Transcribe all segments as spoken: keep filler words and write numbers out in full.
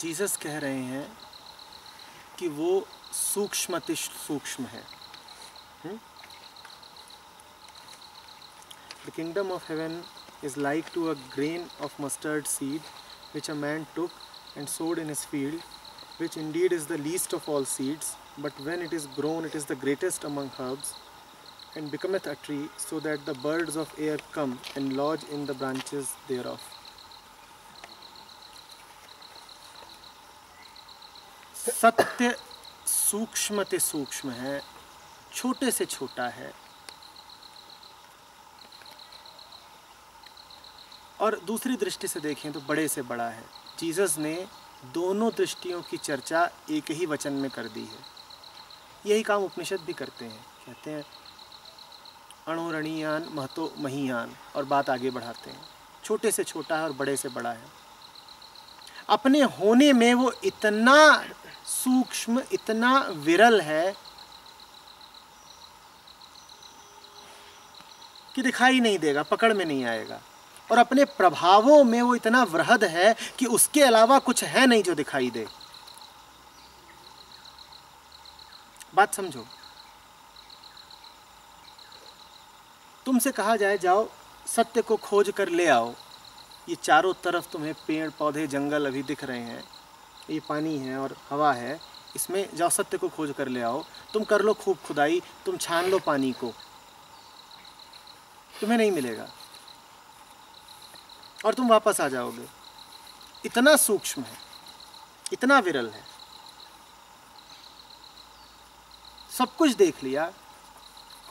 Jesus कह रहे हैं कि वो सूक्ष्मति सूक्ष्म है। The kingdom of heaven is like to a grain of mustard seed which a man took and sowed in his field, which indeed is the least of all seeds, but when it is grown it is the greatest among herbs, and becometh a tree, so that the birds of air come and lodge in the branches thereof. सत्य सूक्ष्म ते सूक्ष्म है, छोटे से छोटा है। और दूसरी दृष्टि से देखें तो बड़े से बड़ा है। जीसस ने दोनों दृष्टियों की चर्चा एक ही वचन में कर दी है। यही काम उपनिषद भी करते हैं, कहते हैं अणोरणीयान महतो महीयान, और बात आगे बढ़ाते हैं। छोटे से छोटा है और बड़े से बड़ा है। अपने होने में वो इतना सूक्ष्म, इतना विरल है कि दिखाई नहीं देगा, पकड़ में नहीं आएगा, और अपने प्रभावों में वो इतना वृहद है कि उसके अलावा कुछ है नहीं जो दिखाई दे। बात समझो। तुमसे कहा जाए जाओ सत्य को खोज कर ले आओ, ये चारों तरफ तुम्हें पेड़ पौधे जंगल अभी दिख रहे हैं, ये पानी है और हवा है, इसमें जाओ सत्य को खोज कर ले आओ। तुम कर लो खूब खुदाई, तुम छान लो पानी को, तुम्हें नहीं मिलेगा और तुम वापस आ जाओगे। इतना सूक्ष्म है, इतना विरल है। सब कुछ देख लिया,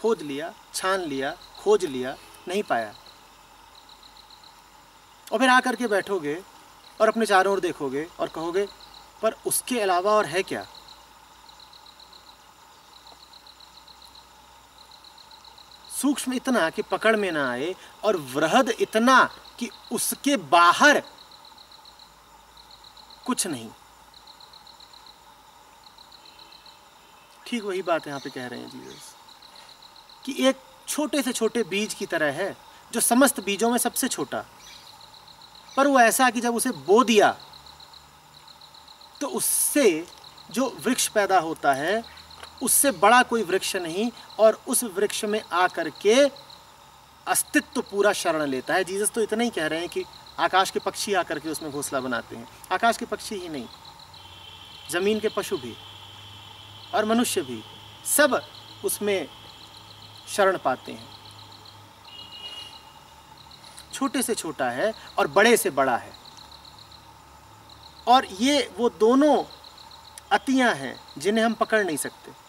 खोज लिया, छान लिया, खोज लिया, नहीं पाया, और फिर आ करके बैठोगे और अपने चारों ओर देखोगे और कहोगे पर उसके अलावा और है क्या? सूक्ष्म इतना कि पकड़ में ना आए और वृहद इतना कि उसके बाहर कुछ नहीं। ठीक वही बात यहाँ पे कह रहे हैं जीसस कि एक छोटे से छोटे बीज की तरह है जो समस्त बीजों में सबसे छोटा, पर वो ऐसा कि जब उसे बो दिया तो उससे जो वृक्ष पैदा होता है उससे बड़ा कोई वृक्ष नहीं, और उस वृक्ष में आकर के अस्तित्व पूरा शरण लेता है। जीसस तो इतना ही कह रहे हैं कि आकाश के पक्षी आकर के उसमें घोंसला बनाते हैं। आकाश के पक्षी ही नहीं, ज़मीन के पशु भी और मनुष्य भी सब उसमें शरण पाते हैं। छोटे से छोटा है और बड़े से बड़ा है, और ये वो दोनों अतियाँ हैं जिन्हें हम पकड़ नहीं सकते।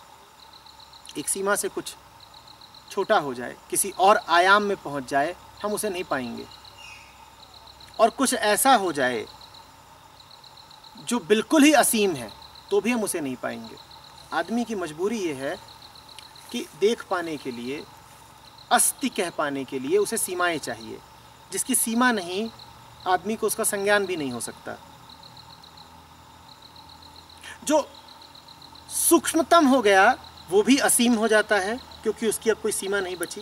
एक सीमा से कुछ छोटा हो जाए, किसी और आयाम में पहुंच जाए, हम उसे नहीं पाएंगे। और कुछ ऐसा हो जाए जो बिल्कुल ही असीम है तो भी हम उसे नहीं पाएंगे। आदमी की मजबूरी ये है कि देख पाने के लिए, अस्ति कह पाने के लिए उसे सीमाएं चाहिए। जिसकी सीमा नहीं, आदमी को उसका संज्ञान भी नहीं हो सकता। जो सूक्ष्मतम हो गया वो भी असीम हो जाता है, क्योंकि उसकी अब कोई सीमा नहीं बची।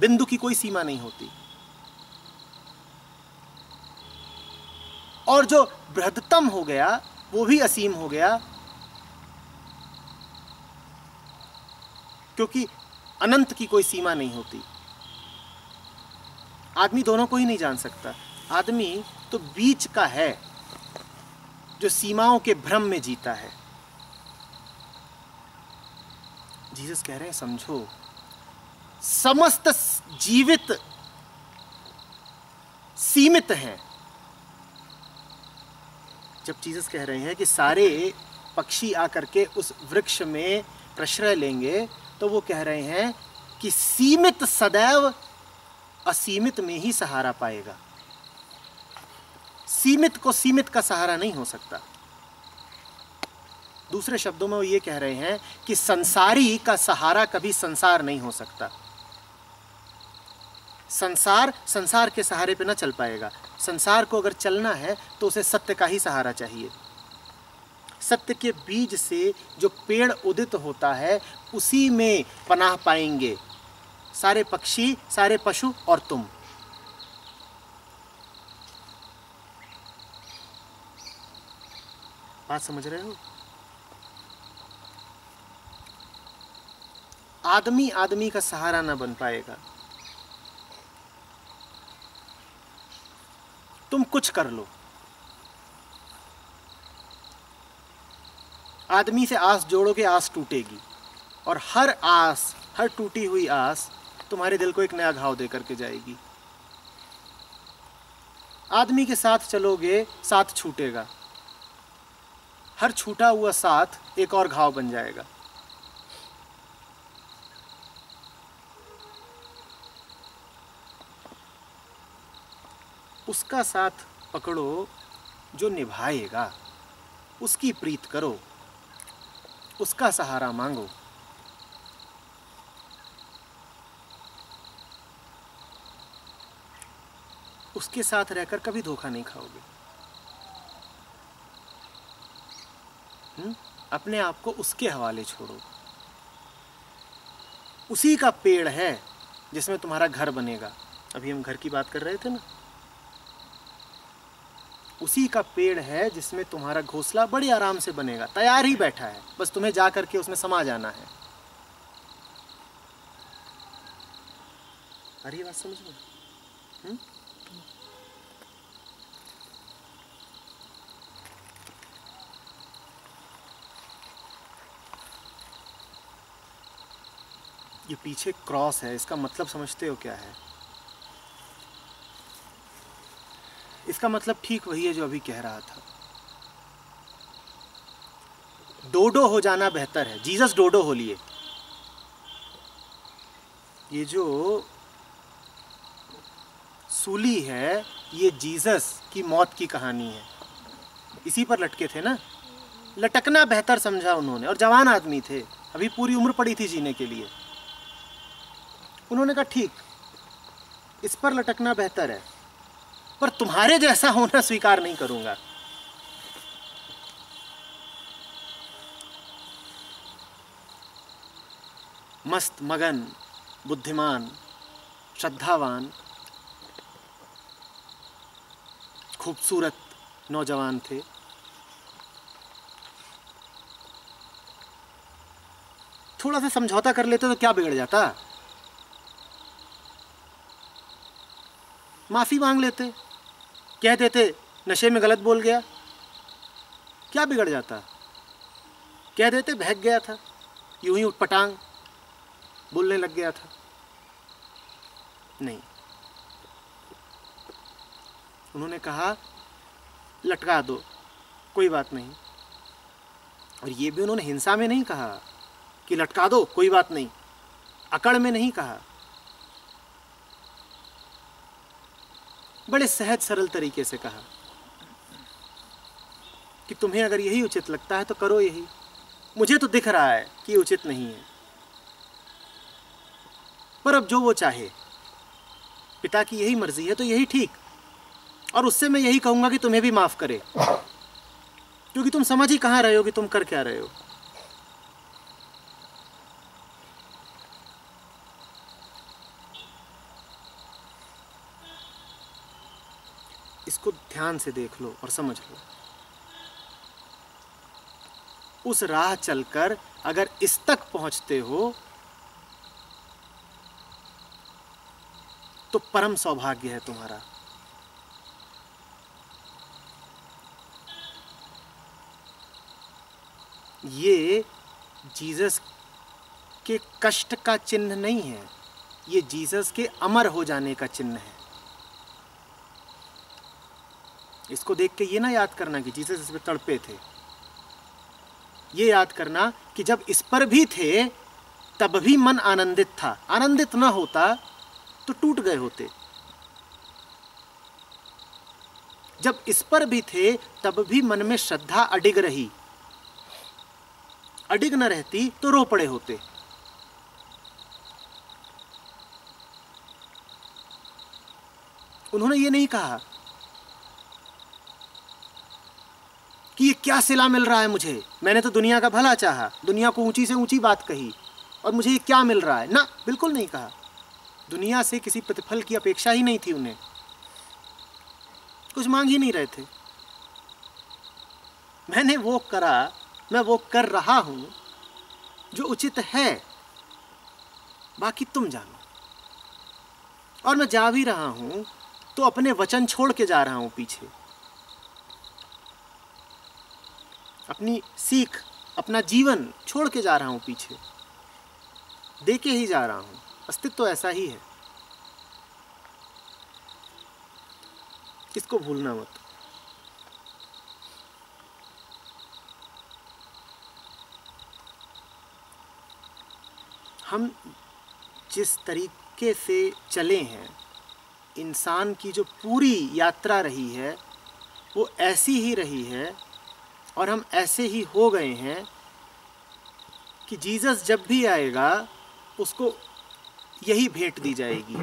बिंदु की कोई सीमा नहीं होती। और जो बृहत्तम हो गया वो भी असीम हो गया, क्योंकि अनंत की कोई सीमा नहीं होती। आदमी दोनों को ही नहीं जान सकता। आदमी तो बीच का है जो सीमाओं के भ्रम में जीता है। जीसस कह रहे हैं समझो, समस्त जीवित सीमित हैं। जब जीसस कह रहे हैं कि सारे पक्षी आकर के उस वृक्ष में प्रश्रय लेंगे, तो वो कह रहे हैं कि सीमित सदैव असीमित में ही सहारा पाएगा। सीमित को सीमित का सहारा नहीं हो सकता। दूसरे शब्दों में वो ये कह रहे हैं कि संसारी का सहारा कभी संसार नहीं हो सकता। संसार संसार के सहारे पे ना चल पाएगा। संसार को अगर चलना है तो उसे सत्य का ही सहारा चाहिए। सत्य के बीज से जो पेड़ उदित होता है उसी में पनाह पाएंगे सारे पक्षी, सारे पशु और तुम। बात समझ रहे हो? आदमी आदमी का सहारा ना बन पाएगा। तुम कुछ कर लो, आदमी से आस जोड़ोगे आस टूटेगी, और हर आस, हर टूटी हुई आस तुम्हारे दिल को एक नया घाव दे करके जाएगी। आदमी के साथ चलोगे साथ छूटेगा, हर छूटा हुआ साथ एक और घाव बन जाएगा। उसका साथ पकड़ो जो निभाएगा, उसकी प्रीत करो, उसका सहारा मांगो। उसके साथ रहकर कभी धोखा नहीं खाओगे। हुँ? अपने आप को उसके हवाले छोड़ो। उसी का पेड़ है जिसमें तुम्हारा घर बनेगा। अभी हम घर की बात कर रहे थे ना। उसी का पेड़ है जिसमें तुम्हारा घोंसला बड़े आराम से बनेगा, तैयार ही बैठा है, बस तुम्हें जा करके उसमें समा जाना है। अरे बात समझ में? ये पीछे क्रॉस है, इसका मतलब समझते हो क्या है? इसका मतलब ठीक वही है जो अभी कह रहा था। डोडो हो जाना बेहतर है। जीसस डोडो हो लिए। ये जो सूली है ये जीसस की मौत की कहानी है। इसी पर लटके थे ना। लटकना बेहतर समझा उन्होंने, और जवान आदमी थे, अभी पूरी उम्र पड़ी थी जीने के लिए। उन्होंने कहा ठीक, इस पर लटकना बेहतर है, पर तुम्हारे जैसा होना स्वीकार नहीं करूंगा। मस्त मगन, बुद्धिमान, श्रद्धावान, खूबसूरत नौजवान थे। थोड़ा सा समझौता कर लेते तो क्या बिगड़ जाता? माफी मांग लेते, कह देते नशे में गलत बोल गया, क्या बिगड़ जाता? कह देते बहक गया था, यूं ही उठपटांग बोलने लग गया था। नहीं, उन्होंने कहा लटका दो, कोई बात नहीं। और ये भी उन्होंने हिंसा में नहीं कहा कि लटका दो कोई बात नहीं, अकड़ में नहीं कहा। बड़े सहज सरल तरीके से कहा कि तुम्हें अगर यही उचित लगता है तो करो यही, मुझे तो दिख रहा है कि उचित नहीं है, पर अब जो वो चाहे, पिता की यही मर्जी है तो यही ठीक, और उससे मैं यही कहूँगा कि तुम्हें भी माफ़ करे, क्योंकि तुम समझ ही कहाँ रहे हो कि तुम कर क्या रहे हो। इसको ध्यान से देख लो और समझ लो। उस राह चलकर अगर इस तक पहुंचते हो तो परम सौभाग्य है तुम्हारा। ये जीसस के कष्ट का चिन्ह नहीं है, ये जीसस के अमर हो जाने का चिन्ह है। इसको देख के ये ना याद करना कि जीसस इस पर तड़पे थे, ये याद करना कि जब इस पर भी थे तब भी मन आनंदित था। आनंदित ना होता तो टूट गए होते। जब इस पर भी थे तब भी मन में श्रद्धा अडिग रही, अडिग न रहती तो रो पड़े होते। उन्होंने ये नहीं कहा कि ये क्या सिला मिल रहा है मुझे, मैंने तो दुनिया का भला चाहा, दुनिया को ऊंची से ऊंची बात कही और मुझे ये क्या मिल रहा है। ना, बिल्कुल नहीं कहा। दुनिया से किसी प्रतिफल की अपेक्षा ही नहीं थी उन्हें, कुछ मांग ही नहीं रहे थे। मैंने वो करा, मैं वो कर रहा हूँ जो उचित है, बाकी तुम जानो। और मैं जा भी रहा हूँ तो अपने वचन छोड़ के जा रहा हूँ पीछे, अपनी सीख, अपना जीवन छोड़ के जा रहा हूँ पीछे, दे के ही जा रहा हूँ। अस्तित्व तो ऐसा ही है, इसको भूलना मत। हम जिस तरीके से चले हैं, इंसान की जो पूरी यात्रा रही है वो ऐसी ही रही है, और हम ऐसे ही हो गए हैं कि जीसस जब भी आएगा उसको यही भेंट दी जाएगी।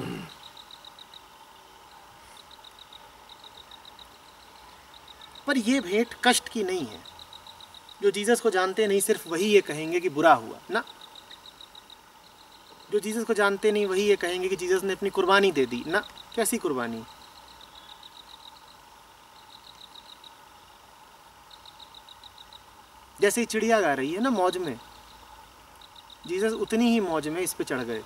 पर ये भेंट कष्ट की नहीं है। जो जीसस को जानते नहीं सिर्फ वही ये कहेंगे कि बुरा हुआ ना, जो जीसस को जानते नहीं वही ये कहेंगे कि जीसस ने अपनी कुर्बानी दे दी ना। कैसी कुर्बानी? जैसे चिड़िया गा रही है ना मौज में, जीसस उतनी ही मौज में इस पे चढ़ गए।